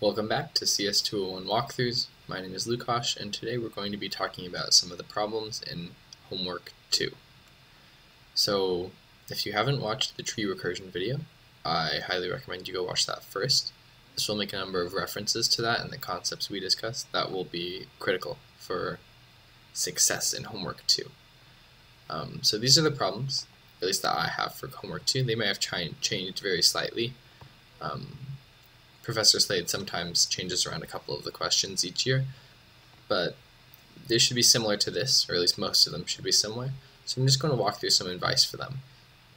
Welcome back to CS201 Walkthroughs. My name is Lukash, and today we're going to be talking about some of the problems in Homework 2. So if you haven't watched the tree recursion video, I highly recommend you go watch that first. This will make a number of references to that and the concepts we discussed that will be critical for success in Homework 2. So these are the problems, at least that I have for Homework 2. They may have changed very slightly. Professor Slade sometimes changes around a couple of the questions each year, but they should be similar to this, or at least most of them should be similar. So I'm just going to walk through some advice for them.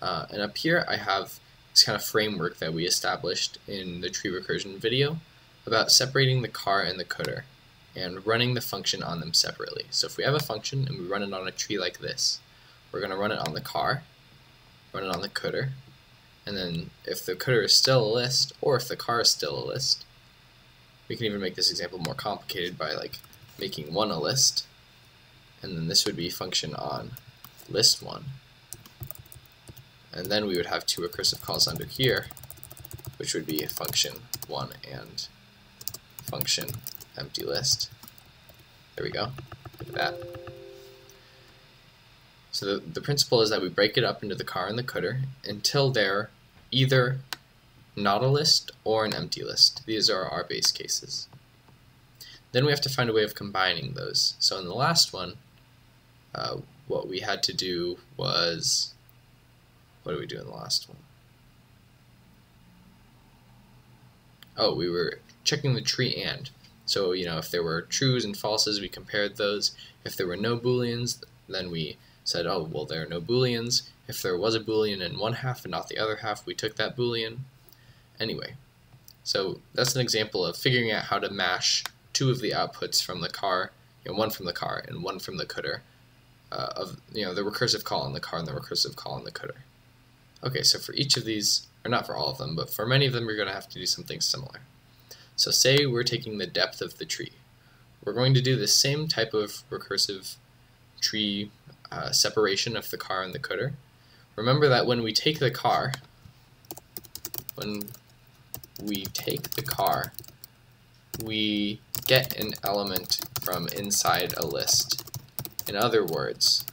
And up here I have this kind of framework that we established in the tree recursion video about separating the car and the coder and running the function on them separately. So if we have a function and we run it on a tree like this, we're going to run it on the car, run it on the coder, and then if the coder is still a list, or if the car is still a list, we can even make this example more complicated by like making one a list, and then this would be function on list one, and then we would have two recursive calls under here, which would be function one and function empty list. There we go. Look at that. So the principle is that we break it up into the car and the coder until they're either not a list or an empty list. These are our base cases. Then we have to find a way of combining those. So in the last one, what we had to do was... what did we do in the last one? Oh, we were checking the tree and. So, you know, if there were trues and falses, we compared those. If there were no booleans, then we said, oh, well, there are no booleans. If there was a boolean in one half and not the other half, we took that boolean. Anyway, so that's an example of figuring out how to mash two of the outputs from the car, you know, one from the car and one from the coder, of, you know, the recursive call on the car and the recursive call on the coder. Okay, so for each of these, or not for all of them, but for many of them, you're going to have to do something similar. So say we're taking the depth of the tree. We're going to do the same type of recursive tree separation of the car and the coder. Remember that when we take the car, we get an element from inside a list. In other words,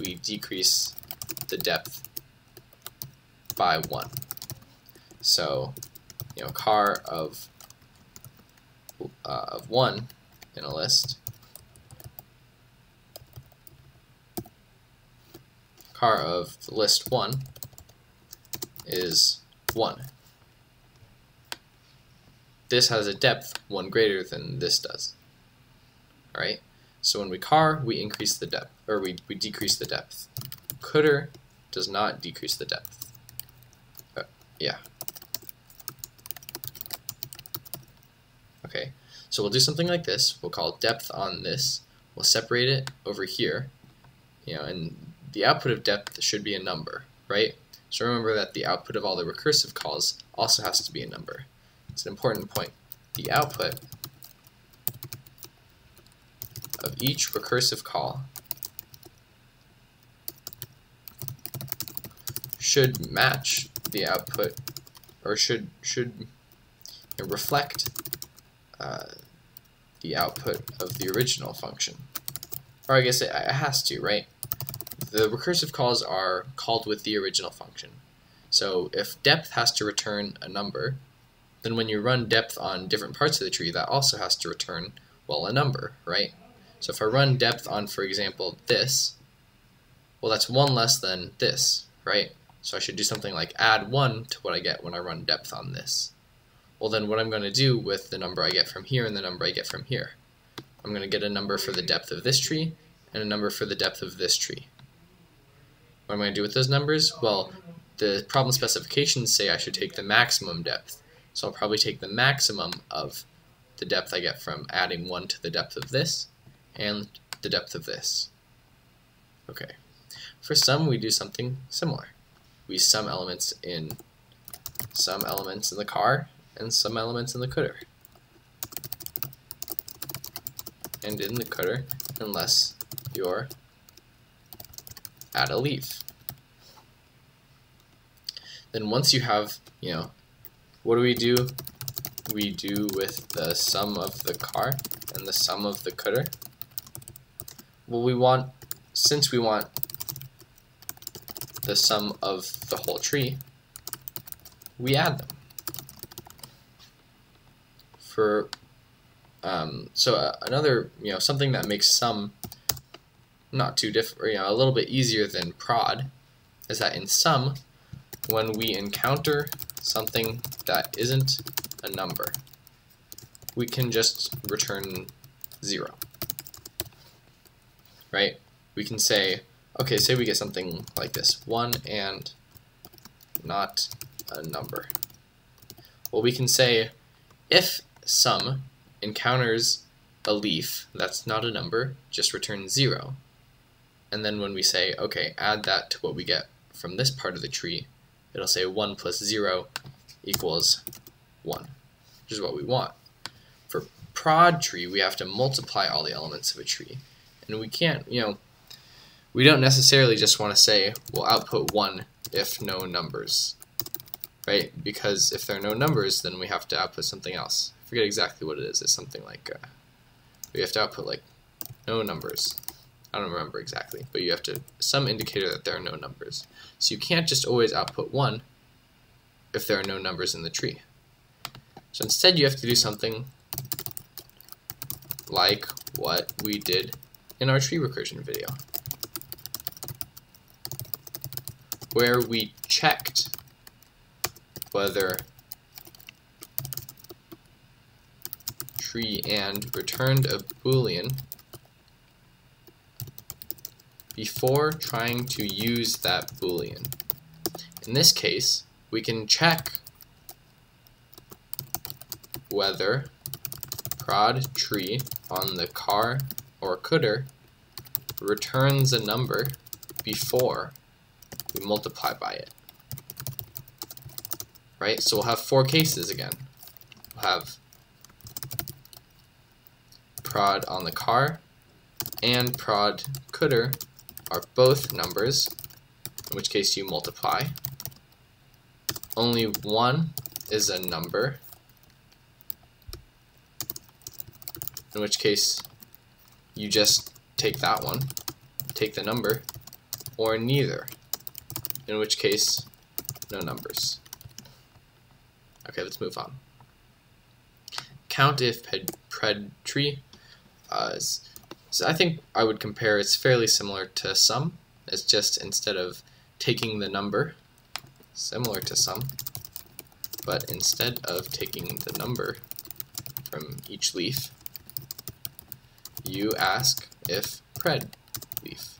we decrease the depth by 1. So, you know, car of 1 in a list, car of list 1 is 1. This has a depth 1 greater than this does. Alright? So when we car, we increase the depth, or we decrease the depth. Coder does not decrease the depth. Okay, so we'll do something like this. We'll call depth on this. We'll separate it over here, you know, and the output of depth should be a number, right? So remember that the output of all the recursive calls also has to be a number. It's an important point. The output of each recursive call should match the output, or should reflect the output of the original function. Or I guess it has to, right? The recursive calls are called with the original function. So if depth has to return a number, then when you run depth on different parts of the tree, that also has to return, well, a number, right? So if I run depth on, for example, this, well, that's 1 less than this, right? So I should do something like add 1 to what I get when I run depth on this. Well, then what I'm going to do with the number I get from here and the number I get from here, I'm going to get a number for the depth of this tree and a number for the depth of this tree. What am I going to do with those numbers? Well, the problem specifications say I should take the maximum depth. So I'll probably take the maximum of the depth I get from adding 1 to the depth of this and the depth of this. Okay. For sum, we do something similar. We sum elements in the car and some elements in the coder. And in the coder, unless you're add a leaf. Then once you have, you know, what do we do we do with the sum of the car and the sum of the cutter? Well, we want, since we want the sum of the whole tree, we add them. For another, something that makes sum not too difficult, a little bit easier than prod, is that in sum, when we encounter something that isn't a number, we can just return 0, right? We can say, okay, say we get something like this, 1 and not a number. Well, we can say, if sum encounters a leaf that's not a number, just return 0. And then when we say, okay, add that to what we get from this part of the tree, it'll say 1 + 0 = 1, which is what we want. For prod tree, we have to multiply all the elements of a tree. And we can't, we don't necessarily just want to say, we'll output 1 if no numbers, right? Because if there are no numbers, then we have to output something else. I forget exactly what it is. It's something like, we have to output like no numbers. I don't remember exactly, but you have to, some indicator that there are no numbers. So you can't just always output 1 if there are no numbers in the tree. So instead you have to do something like what we did in our tree recursion video, where we checked whether tree and returned a boolean before trying to use that boolean. In this case, we can check whether prod tree on the car or cutter returns a number before we multiply by it. Right? So we'll have 4 cases again. We'll have prod on the car and prod cutter are both numbers, in which case you multiply. Only 1 is a number, in which case you just take that one, take the number, or neither, in which case no numbers. Okay, let's move on. Count-if pred tree so I think I would compare it's fairly similar to sum. It's just instead of taking the number, similar to sum, but instead of taking the number from each leaf, you ask if pred leaf.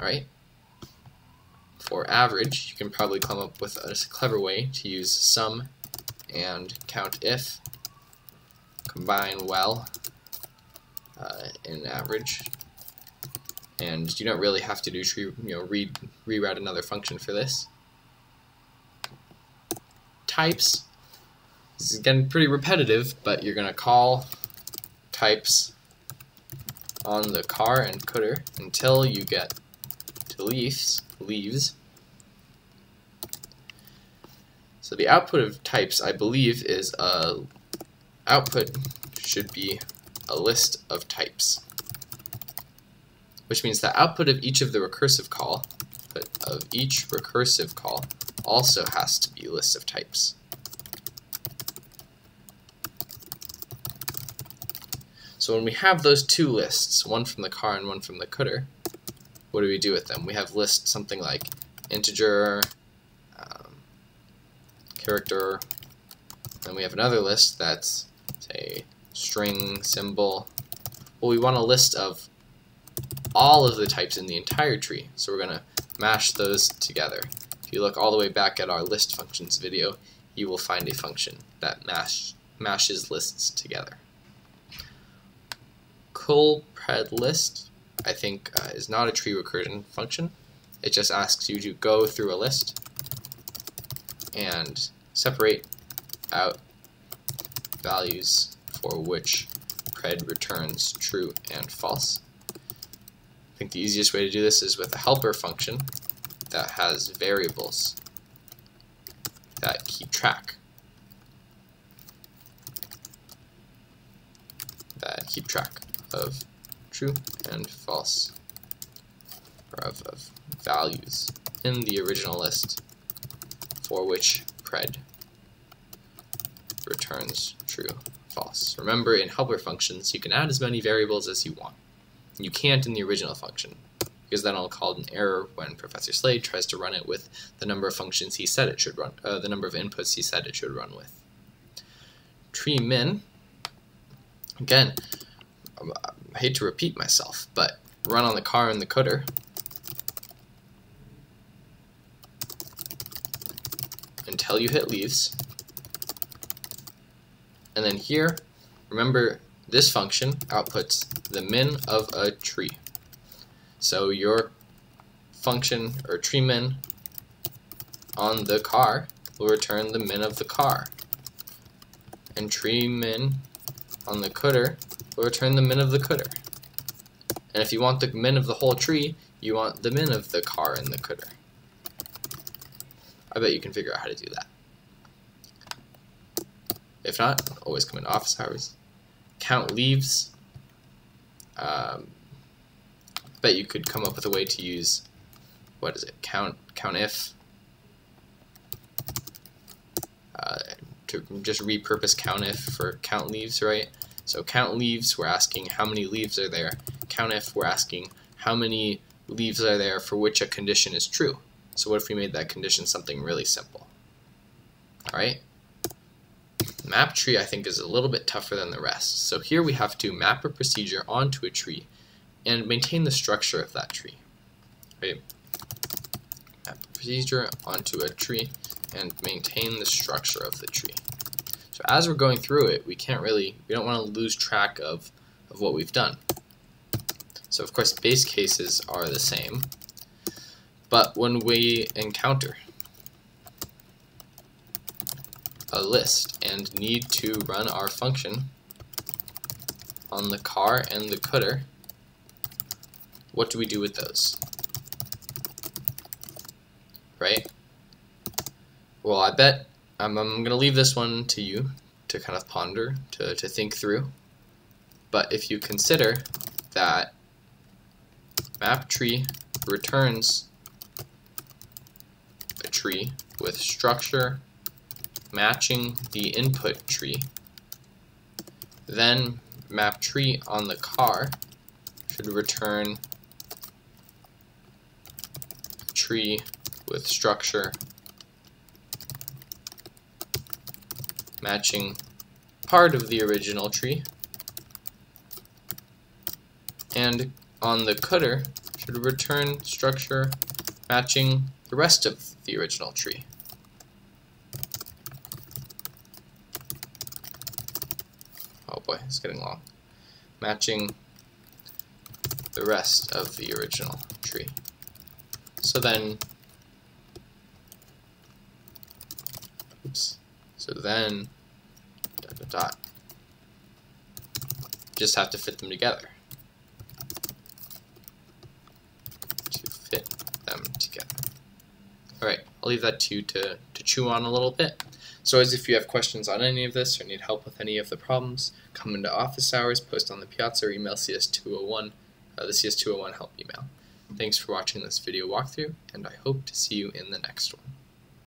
Alright? For average, you can probably come up with a clever way to use sum and count-if. Combine well in average, and you don't really have to do rewrite another function for this. Types. This is again pretty repetitive, but you're gonna call types on the car and cutter until you get to leaves. So the output of types, I believe, is a output should be a list of types, which means the output of each of the recursive call, also has to be a list of types. So when we have those two lists, one from the car and one from the cutter, what do we do with them? We have lists something like integer, character, and we have another list that's say string, symbol. Well, we want a list of all of the types in the entire tree, so we're gonna mash those together. If you look all the way back at our list functions video, you will find a function that mashes lists together. Col pred list, I think, is not a tree recursion function. It just asks you to go through a list and separate out values for which pred returns true and false. I think the easiest way to do this is with a helper function that has variables. that keep track. That keep track of true and false, or of values in the original list for which pred returns true, false. Remember, in helper functions, you can add as many variables as you want. You can't in the original function, because then I'll call it an error when Professor Slade tries to run it with the number of functions he said it should run, the number of inputs he said it should run with. Tree min, again, I hate to repeat myself, but run on the car in the coder, until you hit leaves. And then here, remember, this function outputs the min of a tree. So your function, or tree min, on the car will return the min of the car. And tree min on the cutter will return the min of the cutter. And if you want the min of the whole tree, you want the min of the car in the cutter. I bet you can figure out how to do that. If not, always come into office hours. Count leaves. Bet you could come up with a way to use, what is it? Count-if. To just repurpose count-if for count leaves, right? So count leaves, we're asking how many leaves are there. Count-if, we're asking how many leaves are there for which a condition is true. So what if we made that condition something really simple? All right. Map tree, I think, is a little bit tougher than the rest. So here we have to map a procedure onto a tree and maintain the structure of that tree. Right? Map a procedure onto a tree and maintain the structure of the tree. So as we're going through it, we don't want to lose track of what we've done. So of course base cases are the same, but when we encounter a list and need to run our function on the car and the cutter, what do we do with those? Right? Well, I bet I'm gonna leave this one to you to kind of ponder, to think through. But if you consider that map tree returns a tree with structure matching the input tree, then map tree on the car should return a tree with structure matching part of the original tree, and on the cutter should return structure matching the rest of the original tree. Boy, it's getting long. Matching the rest of the original tree. So then, oops. So then, dot dot dot. Just have to fit them together. To fit them together. All right, I'll leave that to you to chew on a little bit. So as if you have questions on any of this or need help with any of the problems, come into office hours, post on the piazza, or email CS201, the CS201 help email. Thanks for watching this video walkthrough, and I hope to see you in the next one.